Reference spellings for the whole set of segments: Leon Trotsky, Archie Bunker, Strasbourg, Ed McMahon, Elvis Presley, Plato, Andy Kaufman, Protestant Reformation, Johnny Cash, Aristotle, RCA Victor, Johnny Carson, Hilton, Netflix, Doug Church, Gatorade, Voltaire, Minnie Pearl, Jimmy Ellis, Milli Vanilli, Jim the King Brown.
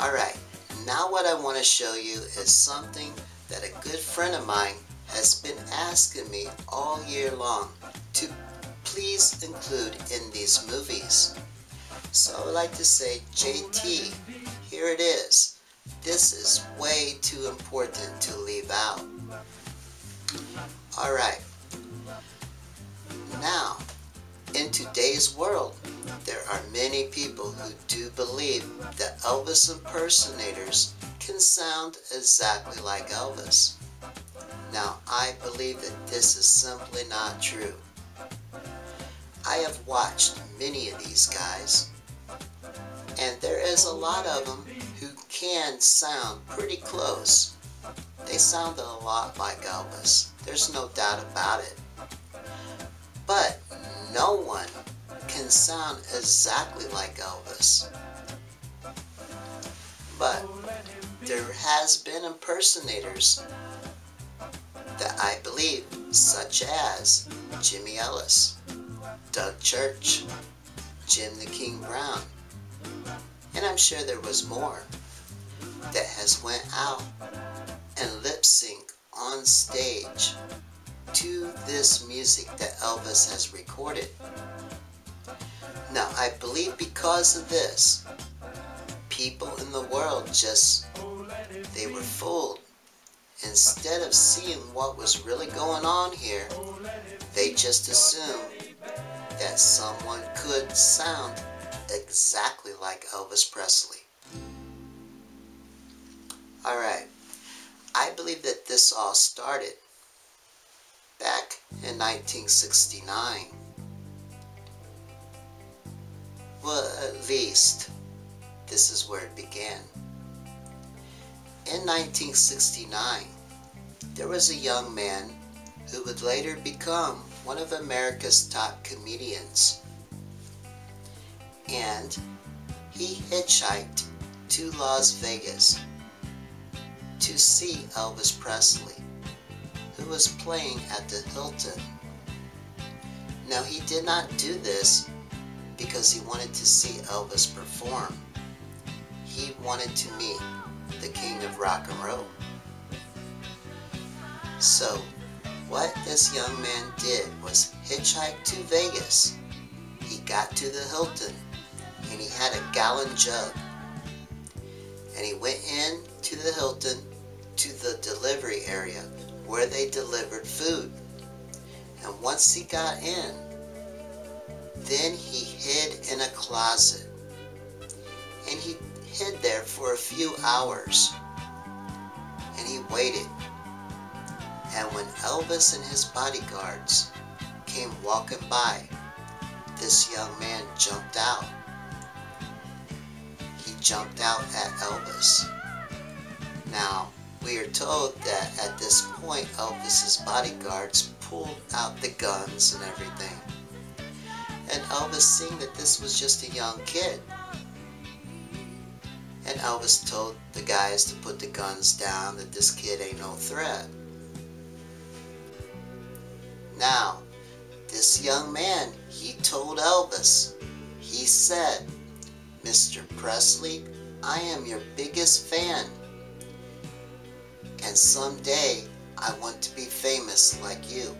Alright, now what I want to show you is something that a good friend of mine has been asking me all year long to please include in these movies. So I would like to say, JT, here it is. This is way too important to leave out. Alright, now, in today's world, there are many people who do believe that Elvis impersonators can sound exactly like Elvis. Now, I believe that this is simply not true. I have watched many of these guys, and there is a lot of them who can sound pretty close. They sound a lot like Elvis. There's no doubt about it. But no one can sound exactly like Elvis. But there has been impersonators that I believe, such as Jimmy Ellis, Doug Church, Jim the King Brown, and I'm sure there was more, that has went out and lip sync on stage to this music that Elvis has recorded. Now I believe because of this, people in the world they were fooled. Instead of seeing what was really going on here, they just assumed that someone could sound exactly like Elvis Presley. Alright, I believe that this all started back in 1969. Well, at least this is where it began. In 1969, there was a young man who would later become one of America's top comedians, and he hitchhiked to Las Vegas to see Elvis Presley, who was playing at the Hilton. Now he did not do this because he wanted to see Elvis perform. He wanted to meet the king of rock and roll. So what this young man did was hitchhike to Vegas. He got to the Hilton and he had a gallon jug, and he went in to the Hilton to the delivery area where they delivered food. And once he got in, then he hid in a closet, and he hid there for a few hours, and he waited. And when Elvis and his bodyguards came walking by, this young man jumped out. He jumped out at Elvis. Now we are told that at this point Elvis's bodyguards pulled out the guns and everything, and Elvis, seeing that this was just a young kid, and Elvis told the guys to put the guns down, that this kid ain't no threat. Now, this young man, he told Elvis, he said, "Mr. Presley, I am your biggest fan, and someday I want to be famous like you."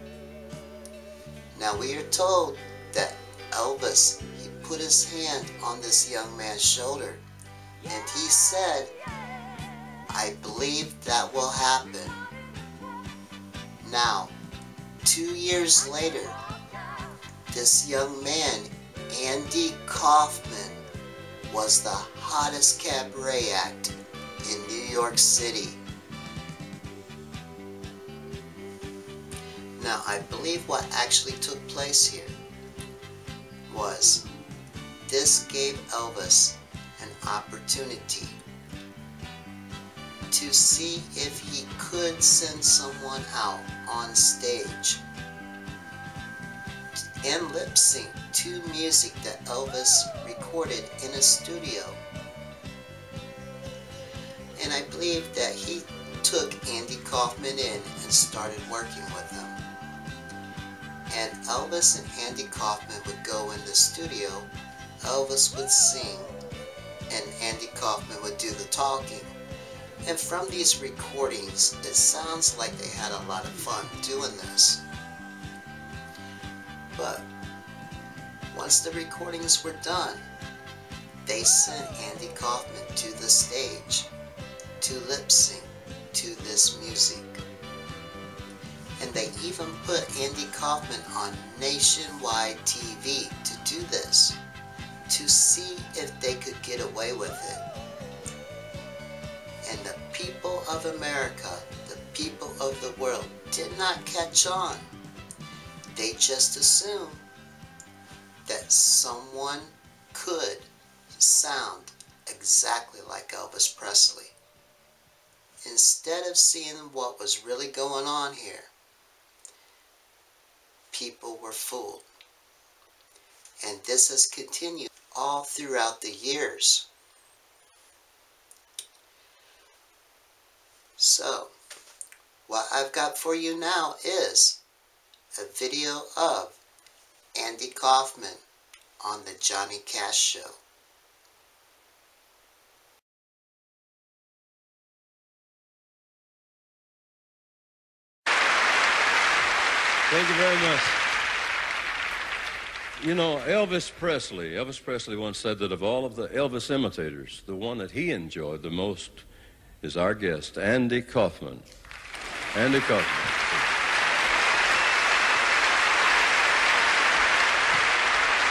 Now we are told that Elvis, he put his hand on this young man's shoulder, and he said, "I believe that will happen." Now, 2 years later, this young man, Andy Kaufman, was the hottest cabaret act in New York City. Now, I believe what actually took place here was this gave Elvis an opportunity to see if he could send someone out on stage and lip sync to music that Elvis recorded in a studio. And I believe that he took Andy Kaufman in and started working with him. And Elvis and Andy Kaufman would go in the studio, Elvis would sing, and Andy Kaufman would do the talking. And from these recordings, it sounds like they had a lot of fun doing this. But once the recordings were done, they sent Andy Kaufman to the stage to lip sync to this music. And they even put Andy Kaufman on nationwide TV to do this, to see if they could get away with it. And the people of America, the people of the world, did not catch on. They just assumed that someone could sound exactly like Elvis Presley, instead of seeing what was really going on here. People were fooled. And this has continued all throughout the years. So, what I've got for you now is a video of Andy Kaufman on the Johnny Cash Show. Thank you very much. You know, Elvis Presley once said that of all of the Elvis imitators, the one that he enjoyed the most is our guest, Andy Kaufman. Andy Kaufman.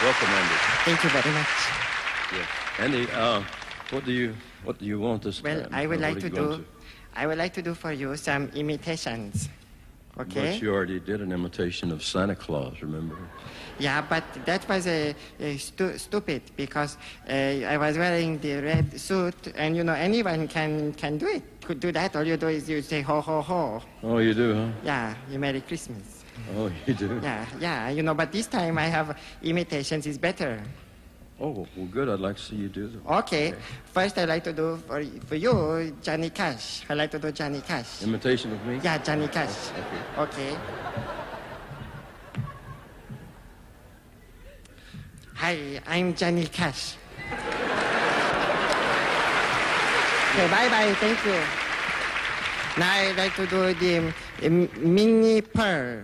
Welcome, Andy. Thank you very much. Yeah. Andy, what do you want this time? Well, I would like to do for you some imitations. Okay. But you already did an imitation of Santa Claus, remember? Yeah, but that was stupid because I was wearing the red suit, and you know anyone can do it. Could do that. All you do is you say ho ho ho. Oh, you do, huh? Yeah, you Merry Christmas. Oh, you do. Yeah. You know, but this time I have imitations. It's better. Oh, well, good. I'd like to see you do them. Okay. First, I'd like to do for you, Johnny Cash. I'd like to do Johnny Cash. Imitation of me? Yeah, Johnny Cash. Okay. Hi, I'm Johnny Cash. Okay, bye-bye. Thank you. Now I'd like to do the Minnie Pearl.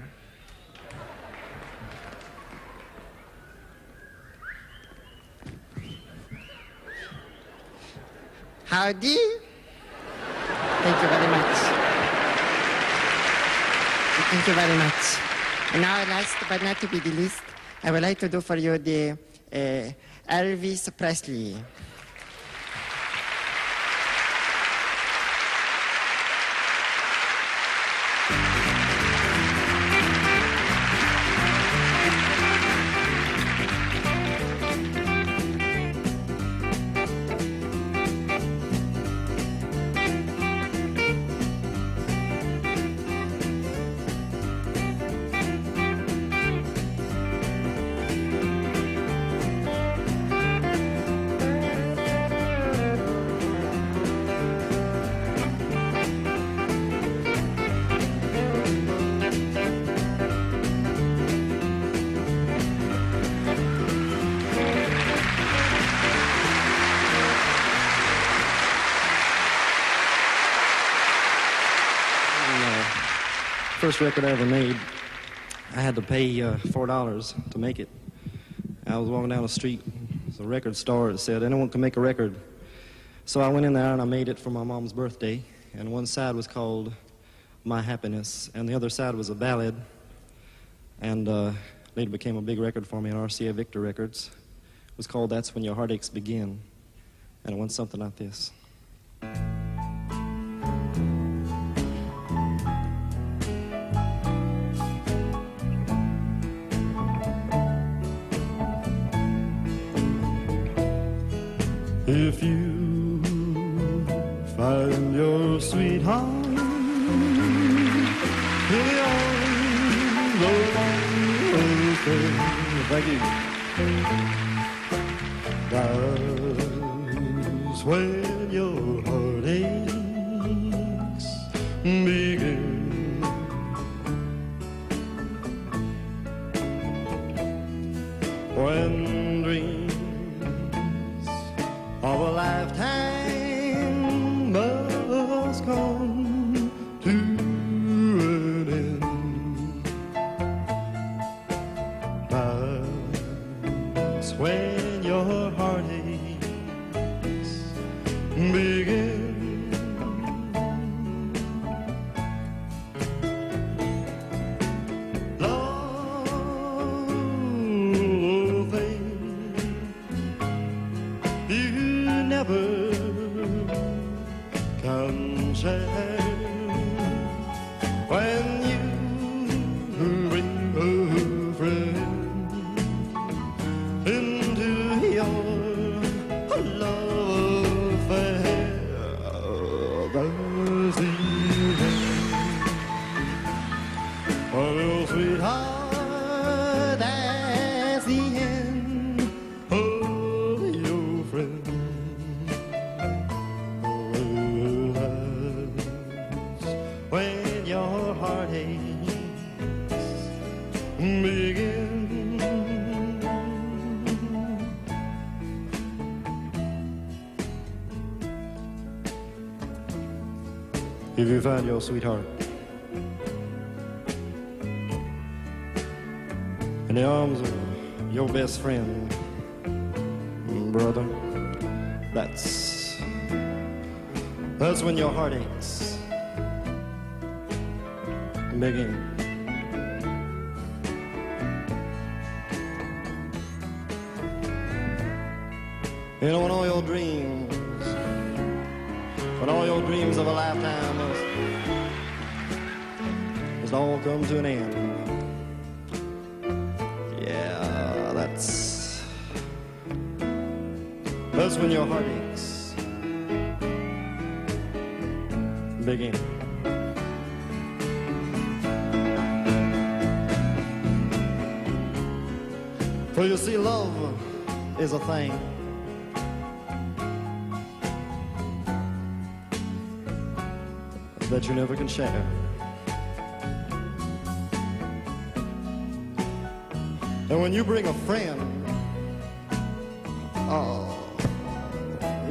Howdy. Thank you very much. Thank you very much. And now, last but not to be the least, I would like to do for you the Elvis Presley. First record I ever made, I had to pay $4 to make it. I was walking down the street. There's a record store that said anyone can make a record. So I went in there and I made it for my mom's birthday. And one side was called My Happiness, and the other side was a ballad. And later became a big record for me at RCA Victor Records. It was called That's When Your Heartaches Begin. And it went something like this. If you find your sweetheart in the arms of open, thank you. That's when your heartaches begin. When dreams of a life comes ahead when you bring a friend into your love affair. There's the end. Oh, little sweetheart, that's the end of your friend. When your heart aches, begin. If you find your sweetheart in the arms of your best friend, brother, that's when your heart aches. Begin. You know, when all your dreams, when all your dreams of a lifetime must all come to an end. Yeah, that's when your heart aches. Begin. For you see, love is a thing that you never can share. And when you bring a friend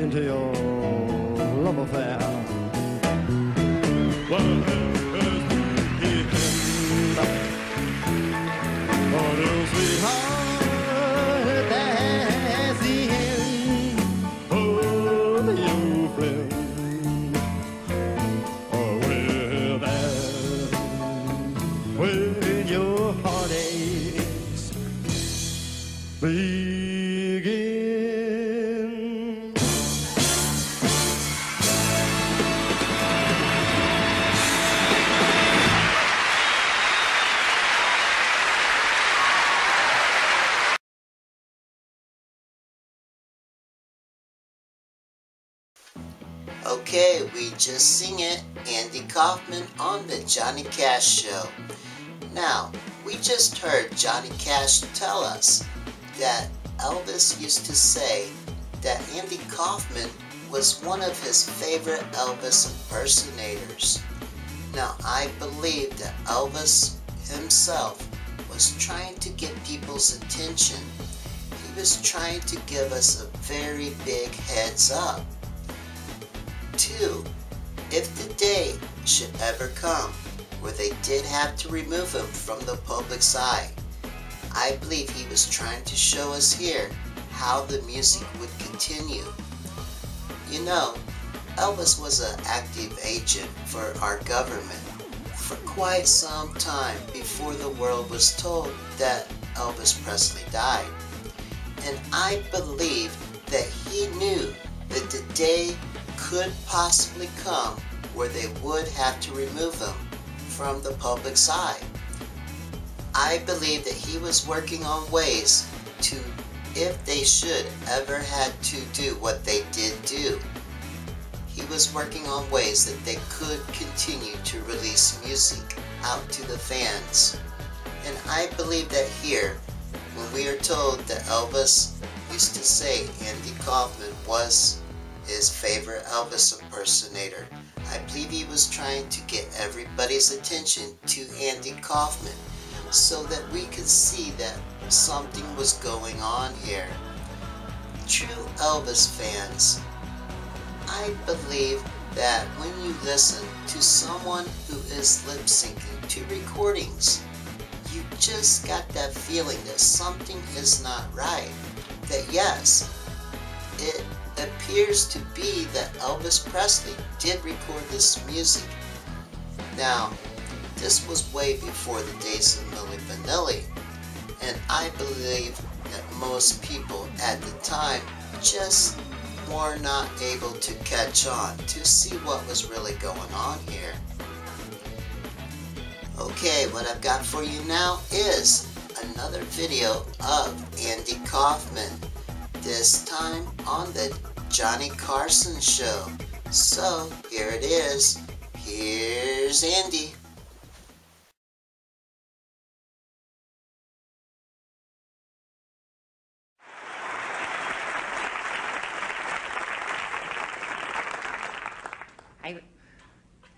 into your love affair, oh, little sweetheart, begin. Okay, we just sing it. Andy Kaufman on the Johnny Cash Show. Now, we just heard Johnny Cash tell us that Elvis used to say that Andy Kaufman was one of his favorite Elvis impersonators. Now, I believe that Elvis himself was trying to get people's attention. He was trying to give us a very big heads up. 2. If the day should ever come where they did have to remove him from the public's eye, I believe he was trying to show us here how the music would continue. You know, Elvis was an active agent for our government for quite some time before the world was told that Elvis Presley died. And I believe that he knew that the day could possibly come where they would have to remove him from the public's eye. I believe that he was working on ways to, if they should ever had to do what they did do, he was working on ways that they could continue to release music out to the fans. And I believe that here, when we are told that Elvis used to say Andy Kaufman was his favorite Elvis impersonator, I believe he was trying to get everybody's attention to Andy Kaufman, so that we could see that something was going on here. True Elvis fans, I believe that when you listen to someone who is lip syncing to recordings, you just got that feeling that something is not right. That yes, it appears to be that Elvis Presley did record this music. Now, this was way before the days of Milli Vanilli, and I believe that most people at the time just were not able to catch on to see what was really going on here. Okay, what I've got for you now is another video of Andy Kaufman, this time on the Johnny Carson show. So here it is. Here's Andy.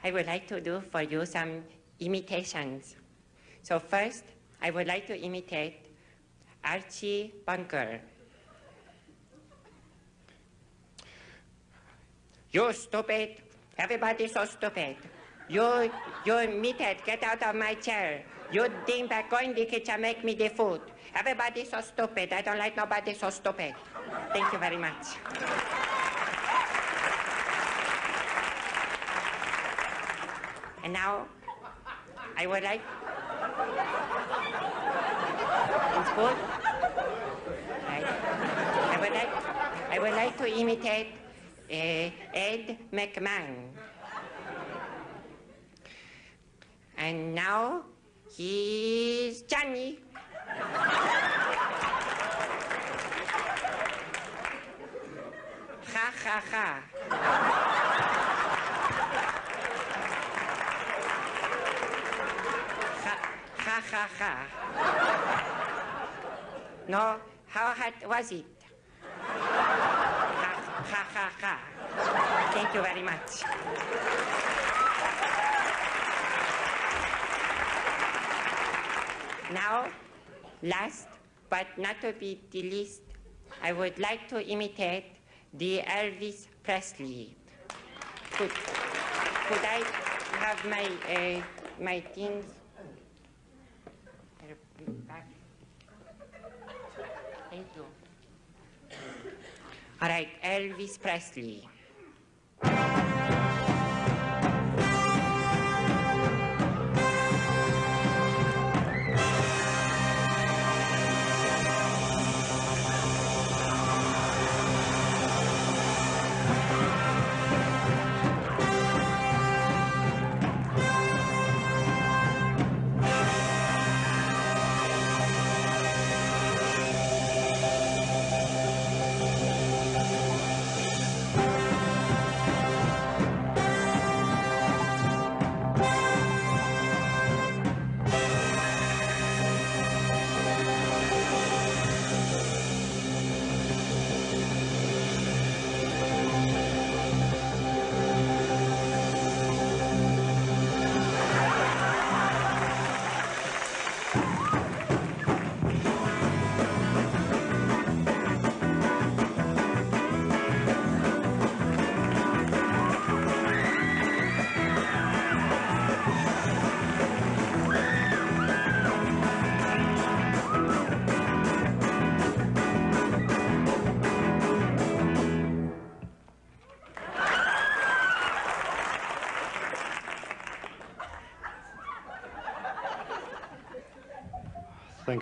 I would like to do for you some imitations. So first, I would like to imitate Archie Bunker. You stupid. Everybody's so stupid. You meathead, get out of my chair. You dingbat, go in the kitchen, make me the food. Everybody's so stupid. I don't like nobody so stupid. Thank you very much. And now, I would like... It's good? Right. I would like to imitate Ed McMahon. And now, he's Johnny. Ha, ha, ha. Ha, ha, ha. No, how hot was it? Ha, ha, ha, ha. Thank you very much. Now, last but not to be the least, I would like to imitate the Elvis Presley. Could I have my things? Thank you. All right, Elvis Presley. Thank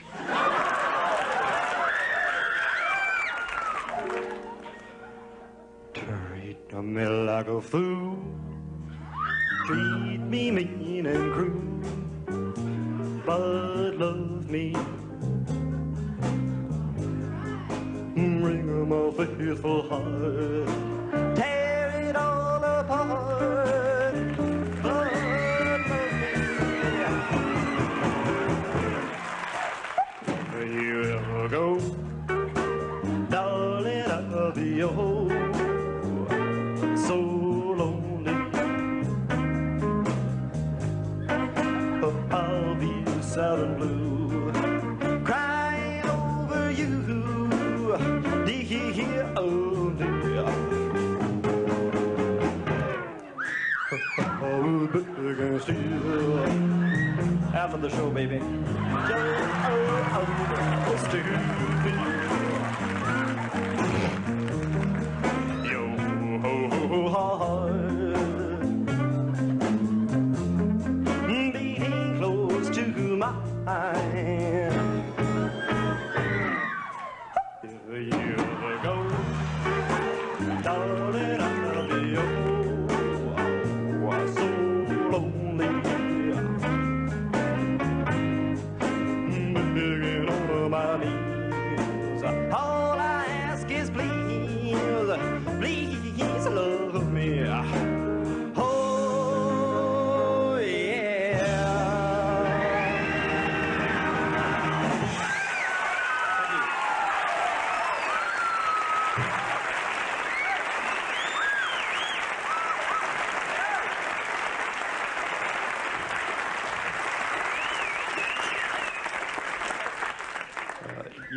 Treat me like a fool. Treat me mean and cruel. But love me. Ring of my faithful heart. Tear it all apart. Go, darling, I'll be your home. So lonely, oh, I'll be sad and blue, crying over you. Dee hee hee, oh dear. I will be against you. After the show, baby. Yo ho ho heart, beating close to mine. Here you go,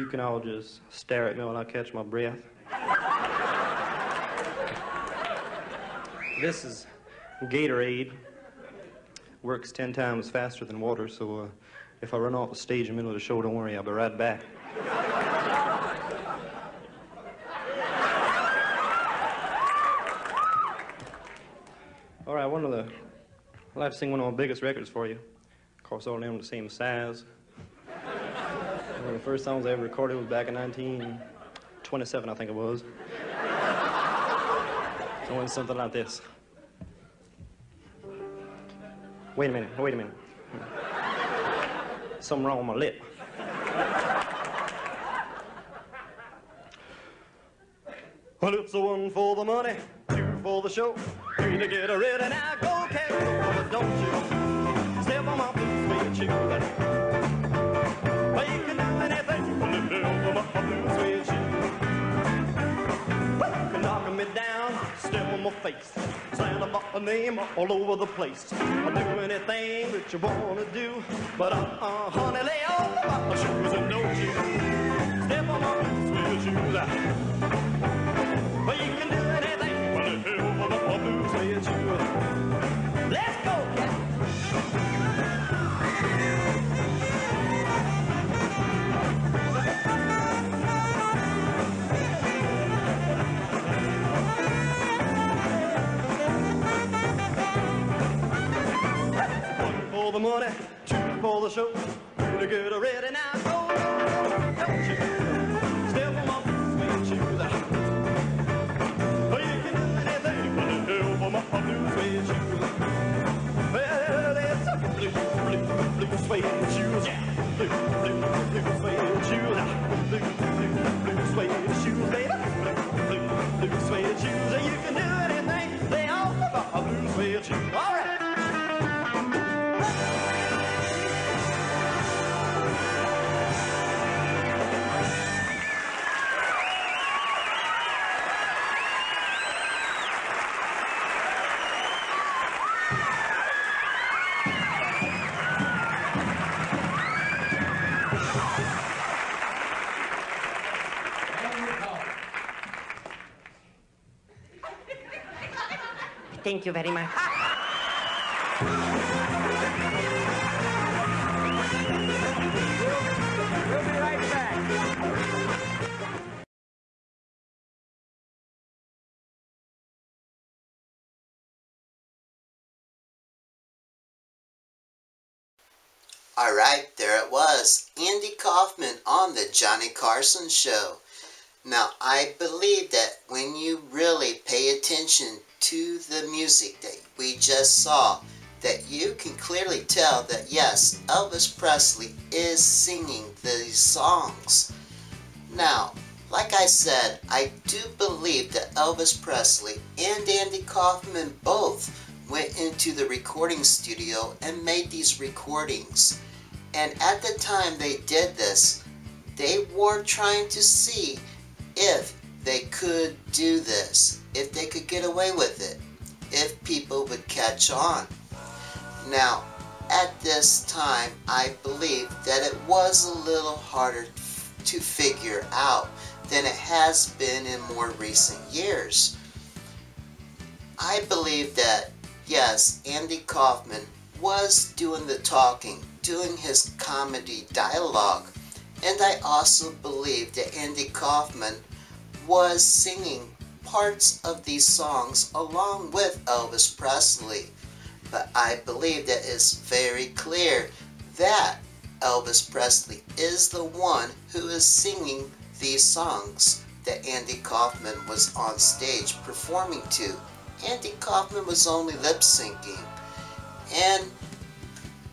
you can all just stare at me when I catch my breath. This is Gatorade. Works 10 times faster than water, so if I run off the stage in the middle of the show, don't worry, I'll be right back. All right, I'd like to sing one of my biggest records for you. Of course, all of them the same size. One of the first songs I ever recorded was back in 1927, I think it was. So it went something like this. Wait a minute, wait a minute. Something wrong with my lip. My lips are one for the money, two for the show, three to get ready, and I go carry over, don't you? Step on my blues, sweet shoe. Making up anything you want to do on my blues, sweet shoe. Knocking me down, step on my face, slam my name all over the place. I'll do anything that you want to do, but honey, lay off my shoes and don't you? Step on my blues, sweet shoes. But you can do anything when the hill for the blues is you. Let's go, cat. One for the money, two for the show. Two to get ready now, go. Don't you? Still on my blues, we choose out. You can do anything. They all have a blue suede shoe. All right. Thank you very much. We'll be right back. All right, there it was. Andy Kaufman on the Johnny Carson Show. Now, I believe that when you really pay attention to the music that we just saw, that you can clearly tell that yes, Elvis Presley is singing these songs. Now, like I said, I do believe that Elvis Presley and Andy Kaufman both went into the recording studio and made these recordings. And at the time they did this, they were trying to see if they could do this, if they could get away with it, if people would catch on. Now, at this time, I believe that it was a little harder to figure out than it has been in more recent years. I believe that, yes, Andy Kaufman was doing the talking, doing his comedy dialogue, and I also believe that Andy Kaufman was singing parts of these songs along with Elvis Presley. But I believe that it's very clear that Elvis Presley is the one who is singing these songs that Andy Kaufman was on stage performing to. Andy Kaufman was only lip syncing. And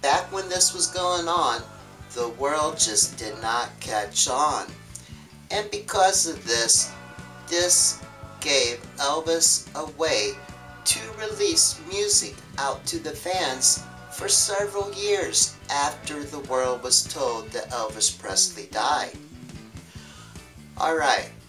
back when this was going on, the world just did not catch on. And because of this, this gave Elvis a way to release music out to the fans for several years after the world was told that Elvis Presley died. Alright,